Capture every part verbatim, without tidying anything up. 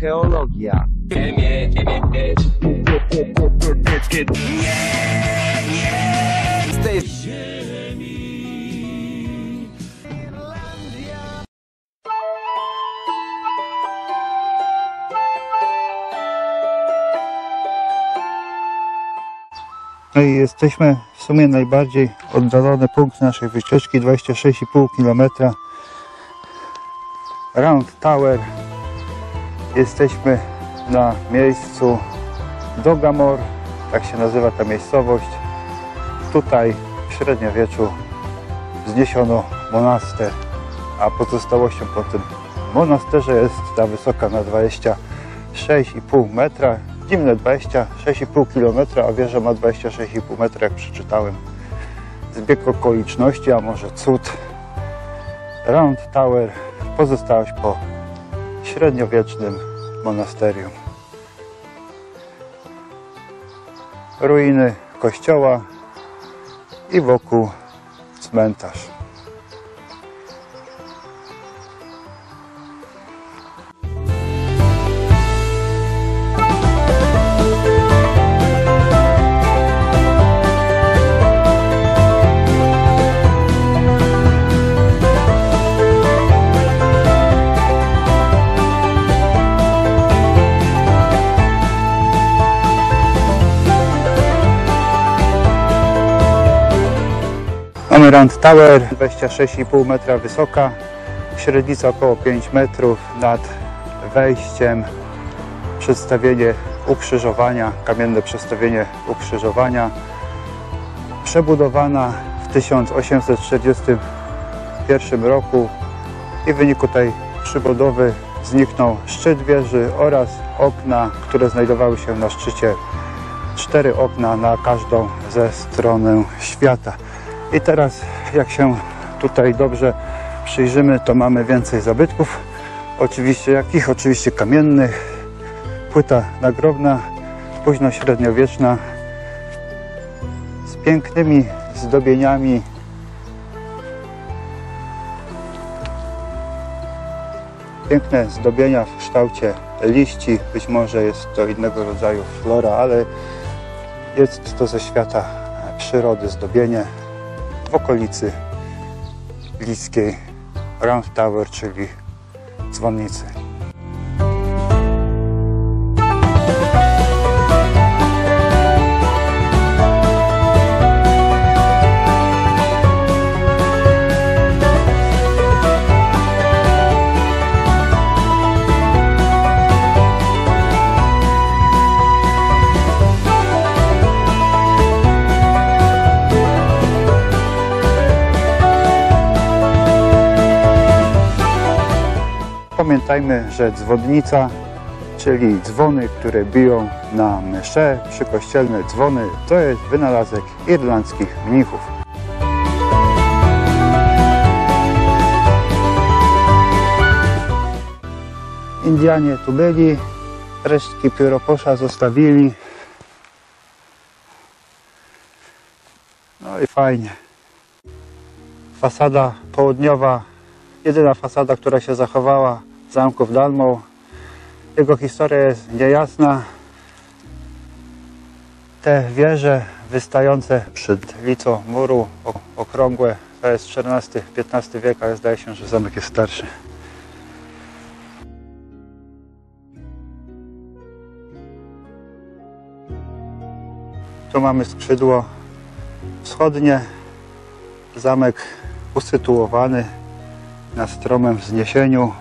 archeologia. Nie, nie, z tej ziemi Irlandia. No i jesteśmy w sumie najbardziej oddalony punkt naszej wycieczki, dwadzieścia sześć i pół kilometra. Round Tower. Jesteśmy na miejscu Donaghmore, tak się nazywa ta miejscowość. Tutaj w średniowieczu wzniesiono monaster, a pozostałością po tym monasterze jest ta wysoka na dwadzieścia sześć i pół metra, zimne dwadzieścia sześć i pół kilometra, a wieża ma dwadzieścia sześć i pół metra, jak przeczytałem. Zbieg okoliczności, a może cud. Round Tower, pozostałość po średniowiecznym monasterium. Ruiny kościoła i wokół cmentarz. Amirant Tower, dwadzieścia sześć i pół metra wysoka, średnica około pięć metrów, nad wejściem przedstawienie ukrzyżowania, kamienne przedstawienie ukrzyżowania, przebudowana w tysiąc osiemset czterdziestym pierwszym roku i w wyniku tej przebudowy zniknął szczyt wieży oraz okna, które znajdowały się na szczycie. Cztery okna na każdą ze stron świata. I teraz, jak się tutaj dobrze przyjrzymy, to mamy więcej zabytków. Oczywiście jakich? Oczywiście kamiennych. Płyta nagrobna, późnośredniowieczna, z pięknymi zdobieniami. Piękne zdobienia w kształcie liści. Być może jest to innego rodzaju flora, ale jest to ze świata przyrody zdobienie. W okolicy bliskiej Round Tower, czyli dzwonnicy. Pamiętajmy, że dzwonnica, czyli dzwony, które biją na msze, przykościelne dzwony, to jest wynalazek irlandzkich mnichów. Indianie tu byli, resztki pióroposza zostawili. No i fajnie. Fasada południowa, jedyna fasada, która się zachowała, Zamku w Dalmą. Jego historia jest niejasna. Te wieże wystające przed lico muru, okrągłe, to jest czternasty piętnasty wiek, ale zdaje się, że zamek jest starszy. Tu mamy skrzydło wschodnie. Zamek usytuowany na stromym wzniesieniu.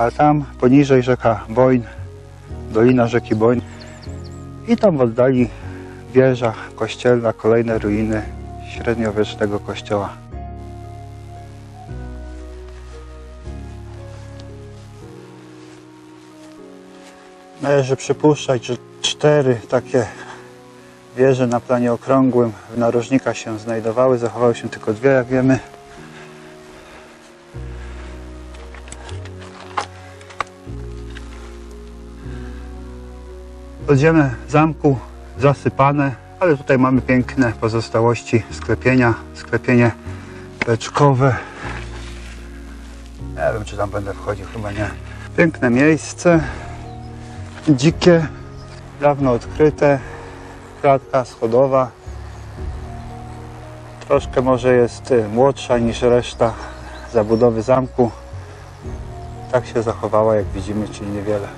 A tam poniżej rzeka Boyne, dolina rzeki Boyne. I tam w oddali wieża kościelna, kolejne ruiny średniowiecznego kościoła. Należy przypuszczać, że cztery takie wieże na planie okrągłym w narożnikach się znajdowały. Zachowały się tylko dwie, jak wiemy. Podziemie zamku zasypane, ale tutaj mamy piękne pozostałości sklepienia, sklepienie beczkowe. Nie wiem, czy tam będę wchodził, chyba nie. Piękne miejsce, dzikie, dawno odkryte, klatka schodowa. Troszkę może jest młodsza niż reszta zabudowy zamku. Tak się zachowała, jak widzimy, czyli niewiele.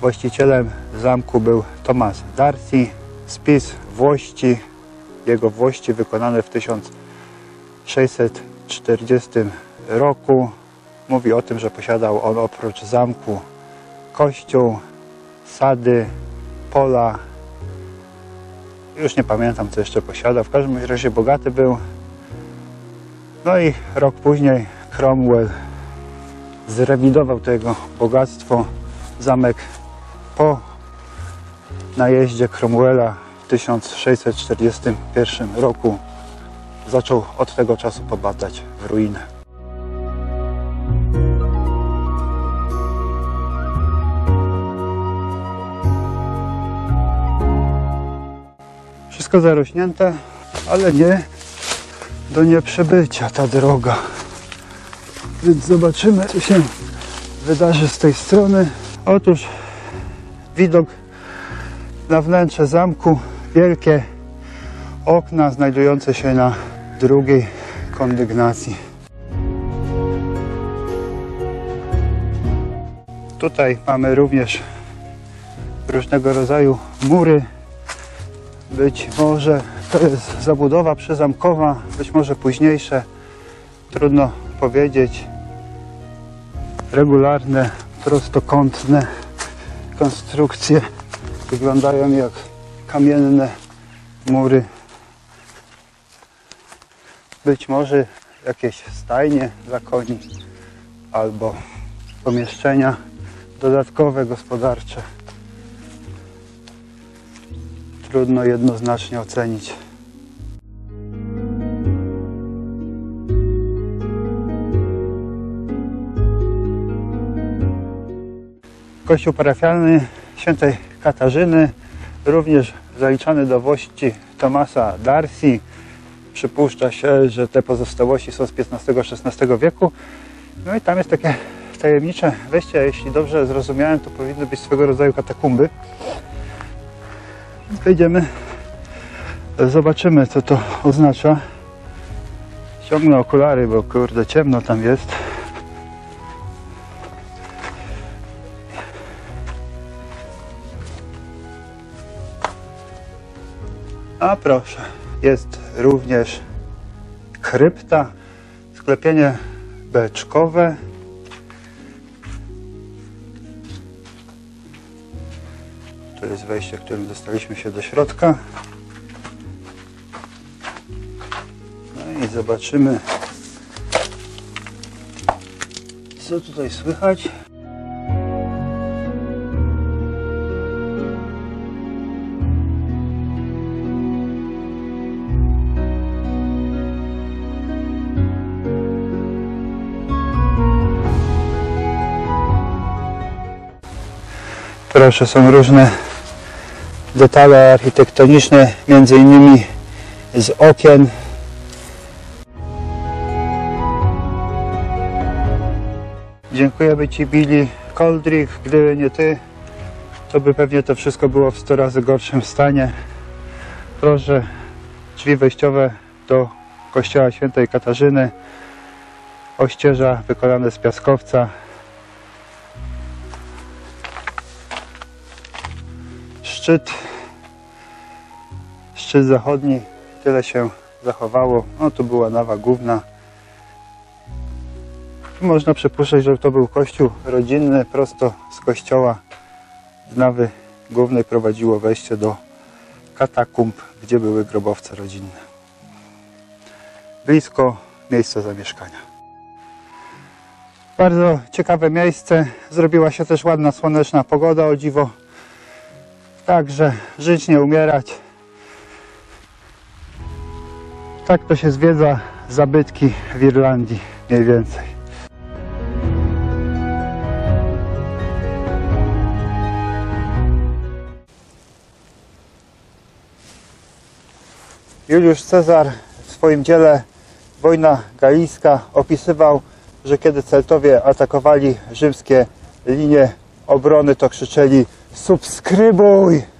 Właścicielem zamku był Tomasz Darcy. Spis włości, jego włości wykonane w tysiąc sześćset czterdziestym roku mówi o tym, że posiadał on oprócz zamku kościół, sady, pola. Już nie pamiętam, co jeszcze posiadał. W każdym razie bogaty był. No i rok później Cromwell zrewidował to jego bogactwo. Zamek po najeździe Cromwella w tysiąc sześćset czterdziestym pierwszym roku zaczął od tego czasu popadać w ruinę. Wszystko zarośnięte, ale nie do nieprzebycia ta droga. Więc zobaczymy, co się wydarzy z tej strony. Otóż widok na wnętrze zamku, wielkie okna znajdujące się na drugiej kondygnacji. Tutaj mamy również różnego rodzaju mury. Być może to jest zabudowa przyzamkowa, być może późniejsze. Trudno powiedzieć. Regularne, prostokątne konstrukcje wyglądają jak kamienne mury. Być może jakieś stajnie dla koni albo pomieszczenia dodatkowe, gospodarcze. Trudno jednoznacznie ocenić. Kościół parafialny świętej Katarzyny, również zaliczany do włości Tomasza Darcy. Przypuszcza się, że te pozostałości są z piętnastego szesnastego wieku. No i tam jest takie tajemnicze wejście. Jeśli dobrze zrozumiałem, to powinny być swego rodzaju katakumby. Wejdziemy, zobaczymy, co to oznacza. Ściągnę okulary, bo kurde, ciemno tam jest. A proszę, jest również krypta, sklepienie beczkowe. To jest wejście, którym dostaliśmy się do środka. No i zobaczymy, co tutaj słychać. Proszę, są różne detale architektoniczne, między innymi z okien. Dziękujemy Ci, Billy Coldrick. Gdyby nie Ty, to by pewnie to wszystko było w sto razy gorszym stanie. Proszę, drzwi wejściowe do kościoła świętej Katarzyny. Ościeża wykonane z piaskowca. Szczyt, szczyt zachodni, tyle się zachowało. No tu była nawa główna. Tu można przypuszczać, że to był kościół rodzinny. Prosto z kościoła, z nawy głównej prowadziło wejście do katakumb, gdzie były grobowce rodzinne. Blisko miejsca zamieszkania. Bardzo ciekawe miejsce. Zrobiła się też ładna, słoneczna pogoda, o dziwo. Także żyć, nie umierać. Tak to się zwiedza zabytki w Irlandii, mniej więcej. Juliusz Cezar w swoim dziele Wojna Galijska opisywał że kiedy Celtowie atakowali rzymskie linie obrony, to krzyczeli: subskrybuj!